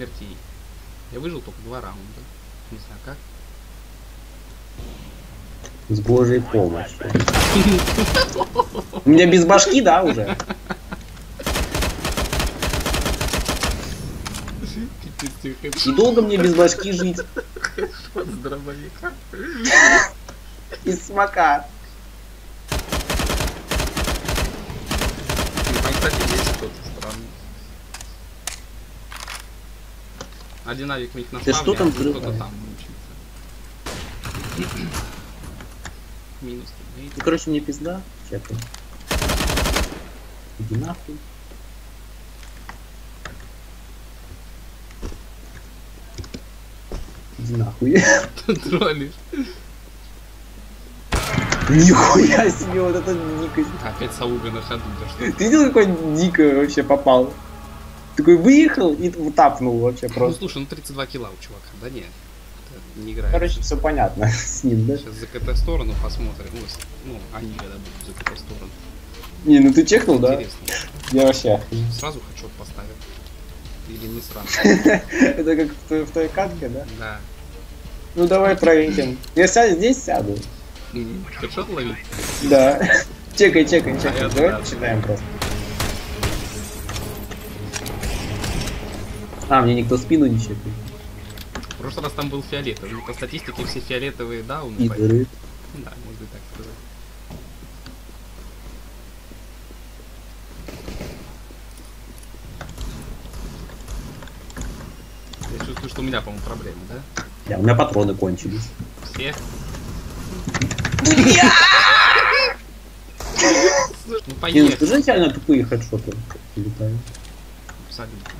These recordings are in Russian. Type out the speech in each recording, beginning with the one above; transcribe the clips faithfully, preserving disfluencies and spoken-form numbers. смертей. Я выжил только два раунда. Не знаю как. С божьей помощью. У меня без башки, да, уже? И долго мне без башки жить? Из смока. Один авик миг на что там кто-то там мучается. Минус. Ну, короче, мне пизда. Сейчас. Иди нахуй. Иди нахуй. Ты троллишь. Нихуя себе, вот это дикость. Опять сауга на ходу, да что? Ты видел, какой дико вообще попал? Такой выехал и тапнул вообще просто. Ну слушай, ну тридцать два килла у чувака, да нет, не играет. Короче, все понятно с ним, да? Сейчас за КТ-сторону посмотрим, ну, они когда будут за КТ-сторону. Не, ну ты чекнул, да? Интересно. Я вообще. Сразу хочу поставить. Или не сразу. Это как в той катке, да? Да. Ну давай проверим. Я сяду, здесь сяду. Хэдшот ловить? Да. Чекай, чекай, чекай. Давай начинаем просто. А, мне никто спину не чекает. В прошлый раз там был фиолетовый. По статистике все фиолетовые дауны. Да, можно и так сказать. Я чувствую, что у меня, по-моему, проблемы, да? Да, у меня патроны кончились. Все? Ну поехали. Ты же реально тупые хэдшоты летают. Абсолютно.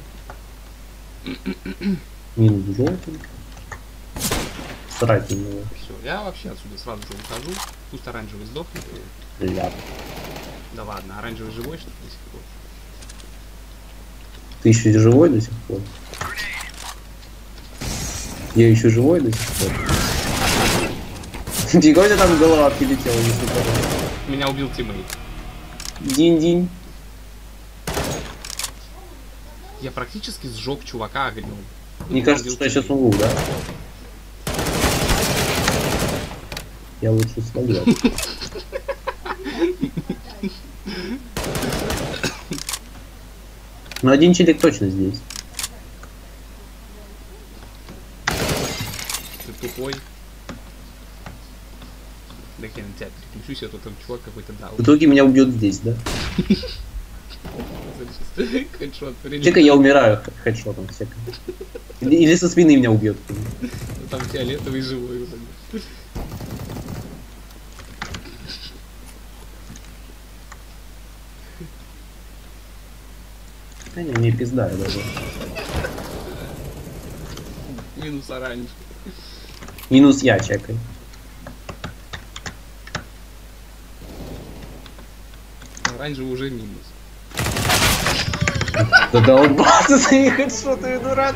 Минус желтый. Срать его. Все, я вообще отсюда сразу же ухожу. Пусть оранжевый сдохнет. Ляп. Да ладно, оранжевый живой что ли до сих пор? Ты еще живой до сих пор? Я еще живой до сих пор? Фига у тебя там голова прилетела, если по. Меня убил тиммейт. Динь-динь. Я практически сжег чувака огнем. Мне кажется, что я сейчас умру, да? Я лучше свалил. Но один челик точно здесь. Ты тупой. Да хрен тебя переключусь, а то там чувак какой-то дал. В итоге меня убьет здесь, да? Чекай, я умираю хэдшотом, чекай. Или со спины меня убьет. Там фиолетовый живой уже. Да не, мне пизда даже. Минус оранжевый. Минус я, чекай. Оранжевый уже минус. Да долбаться заехать, что ты, дурак?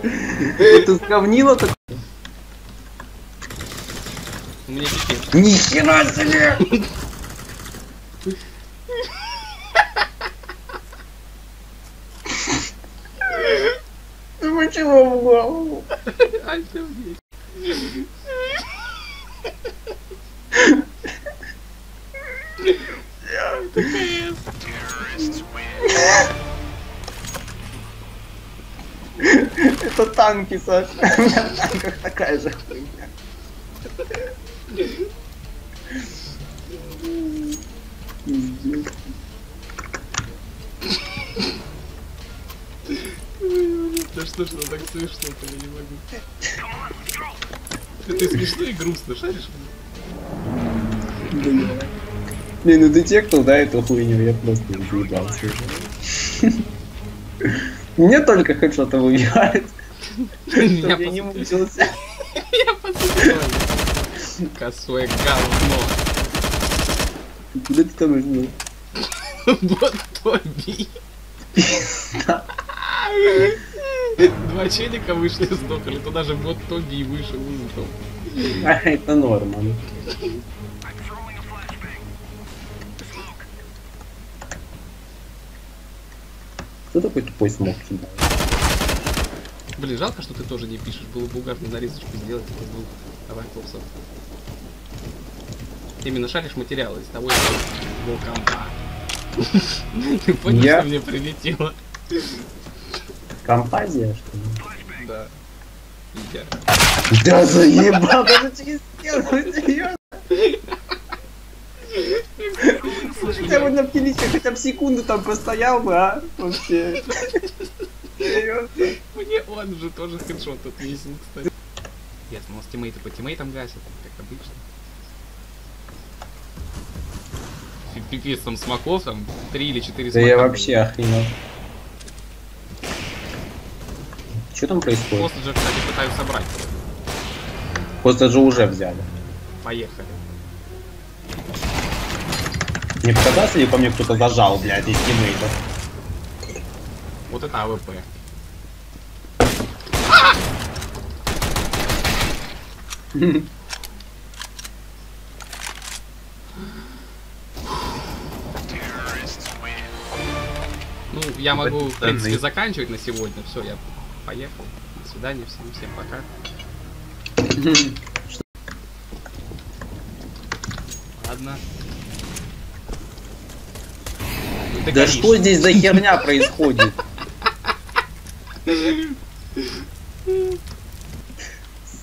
Ты сковнила так? У меня пикет. Ни хера себе! Ты мочила в голову. Ай, ты убей. Это танки, Саша. У меня в танках такая же хуйня. Пиздец. Да что ж я так смешно-то, я не могу. Ты смешно и грустно шаришь? Не, ну ты чекнул, да, эту хуйню, я просто не заебался. Мне только хоть что-то убивает. Я не мучился. Я посмотрел. Косое говно. Куда ты там узнал? Вот Тоби. Пизда. Два челика вышли из дока, или туда же вот Тоби вышел из дока. Это норма. Кто такой тупой смог? Блин, жалко, что ты тоже не пишешь. Было бы угарно нарисочку сделать из двух аваклопсов. Именно шаришь материалы из того, что компа. Ты понял, что мне прилетело? Компазия, что ли? Да. Да заебал, даже через стену. Слушай, хотя бы на пилище, хотя бы секунду там простоял бы, а? Вообще. Мне он же тоже хедшот отвесил, кстати. Ясно, у нас тиммейты по тиммейтам гасят, как обычно. Пипец там смоков, там три или четыре смока. Да я вообще охренел. Что там происходит? Хостеджа, кстати, пытаюсь собрать. Хостеджа уже взяли. Поехали. Мне показалось, или по мне кто-то зажал, блядь, из тиммейтов? Вот это АВП. Ну, я могу, в принципе, заканчивать на сегодня. Все, я поехал. До свидания, всем, всем пока. Ладно. Да, да что здесь за херня происходит?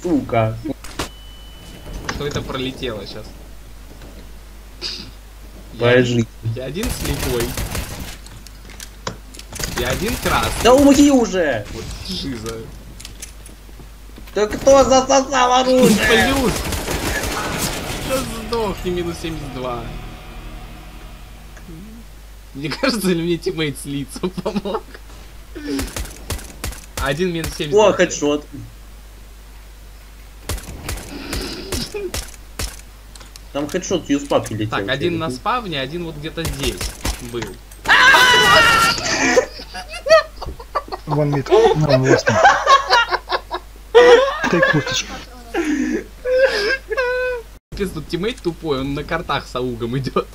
Сука. Что это пролетело сейчас? Пожить. Я, я один слепой. Я один красный. Да умри уже! Вот жиза. Да кто засосал оружие? Плюс! Сейчас сдохни, минус семьдесят два. Мне кажется, ли мне тиммейт слиться помог? Один минус семь. О, хедшот. Там хедшот с юспак летел. Так, один на спавне, один вот где-то здесь был. Вон мид, на восемь. Ты курточка. Пиздец, тут тиммейт тупой, он на картах с аугом идет.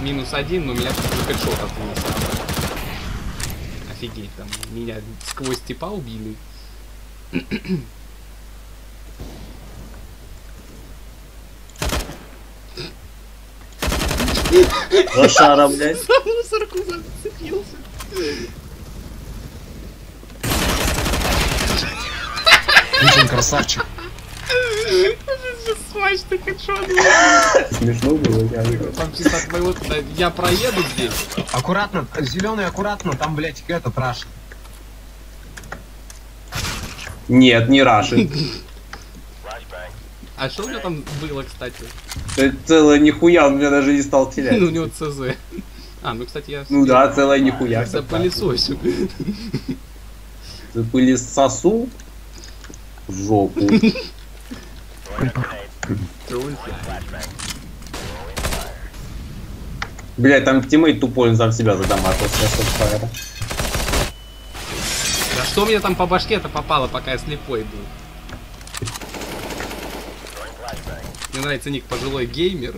Минус один, но меня тут хедшот отвалился. Офигеть, там меня сквозь типа убили. Лошара, блядь. За мусорку зацепился. Блин, красавчик. Смач, ты хедшот. Смешно было, я выиграл. Там чисто твоего туда. Я проеду здесь. Аккуратно, зеленый, аккуратно, там, блядь, этот раш. Нет, не рашит. А что у меня там было, кстати? Это целая нихуя, он меня даже не стал терять. Ну у него ЦЗ. А, ну кстати я... Ну да, целая нихуя. Запылесосю. Запылесосу? В жопу. Блять, там тиммейт тупой, он сам себя задамажил. Да что мне там по башке-то попало, пока я слепой был? Мне нравится ник пожилой геймер.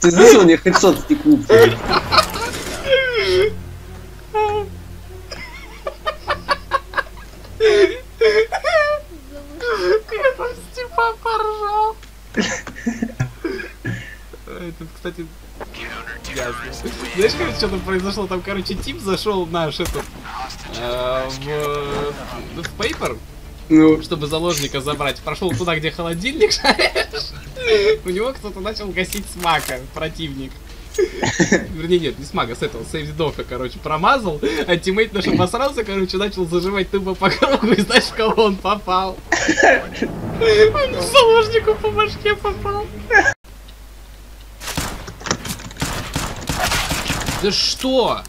Ты слышал, мне хедшот стекло. Кстати, знаешь, короче, что там произошло? Там, короче, тип зашел наш этот э, в, в пейпер, ну, чтобы заложника забрать. Прошел туда, где холодильник. У него кто-то начал гасить смака, противник. Вернее, нет, не смага, с этого, сейвдока, короче, промазал, а тиммейт наш обосрался, короче, начал зажимать тупо по кругу, и знаешь, в кого он попал? Он заложнику по башке попал. Да что?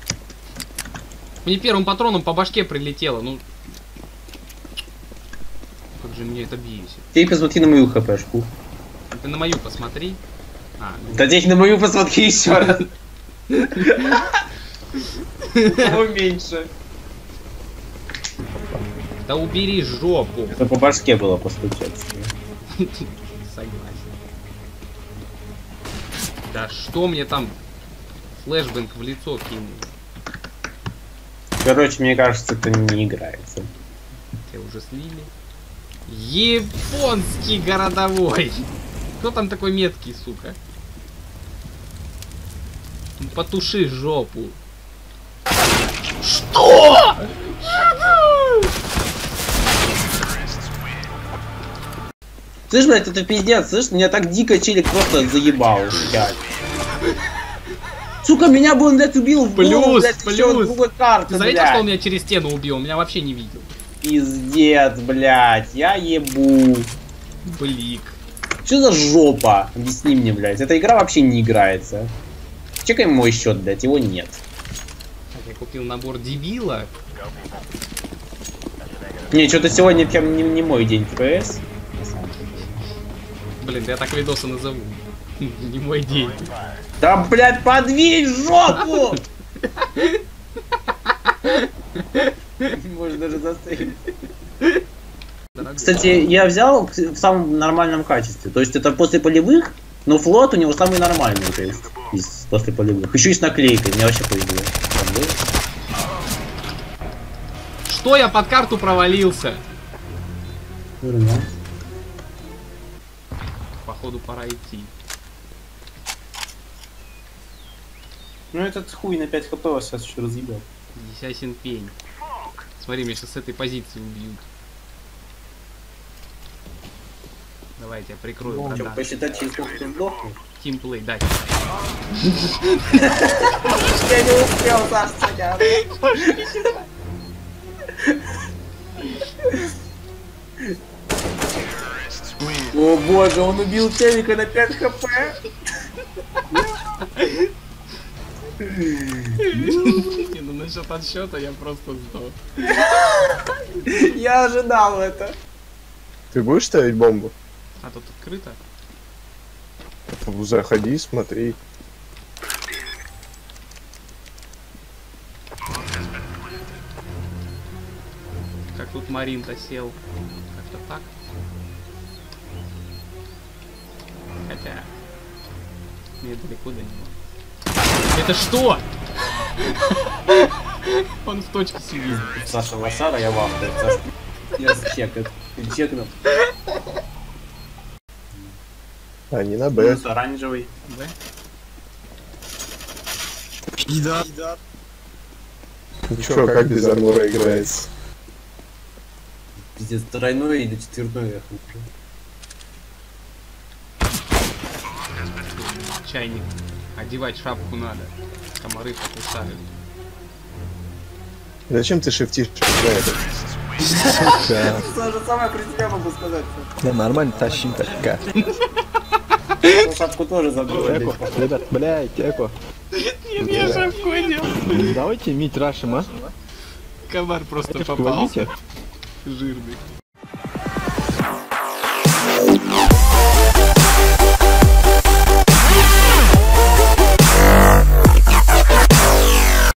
Мне первым патроном по башке прилетело, ну... Как же меня это бесит. Ты посмотри на мою хпшку. Ты на мою посмотри. А, ну... Да ты на мою посмотри еще раз. Уменьши. Да убери жопу. Это по башке было постучаться. Согласен. Да что мне там флешбэнк в лицо кинул? Короче, мне кажется, это не играется. Тебя уже слили. Японский городовой. Кто там такой меткий, сука? Потуши жопу. Что? Слышь, блядь, это пиздец, слышь, меня так дико челик просто заебал, блядь. Сука, меня бы он, блядь, убил в плюс, голову, блядь, плюс. Еще другой карты, блядь. Заметил, что он меня через стену убил, меня вообще не видел. Пиздец, блядь, я ебу. Блик. Что за жопа? Объясни мне, блядь, эта игра вообще не играется. Чекаем мой счет, блядь, его нет. Так, я купил набор дебила. Не, что-то сегодня прям не, не мой день ПС. Блин, я так видосы назову. Не мой день. Да, блядь, подвинь жопу! Может даже заставить. Кстати, я взял в самом нормальном качестве. То есть это после полевых, но флот у него самый нормальный. То есть из, после полевых. Еще и с наклейкой, мне вообще повезло. Что я под карту провалился? Верно. Походу пора идти. Ну этот хуй на пять хп вас сейчас еще разъебет. Десятин пень. Смотри, меня сейчас с этой позиции убьют. Давайте я прикрою. Ну, что, посчитать, через сколько ты сдохнул? Тимплей, да. Я не успел, Саш, тебя. Пошли сюда. О боже, он убил телека на пять хп. Не, ну насчет отсчета я просто сдох. Я ожидал это. Ты будешь ставить бомбу? А тут открыто. Заходи, смотри. Как тут Марин-то сел. Как-то так. Хотя... мне далеко до него. Это что? Он в точке сидит. Саша Лосара, я вам. Я чекал. Чекнул. А, не на Б. Оранжевый. Б. Идар. Ничего, как без армора играется. Пиздец, тройное или четверное, я хуй. Чайник. Одевать шапку надо. Комары покусают. Зачем ты шифтишь? Сука. Саша, самое при тебе могу сказать. Да нормально, тащим так. Шапку тоже забыл. Ребят, бля, теку. Нет, я шапку не. Давайте мить рашим, а? Комар просто попался. Жирный.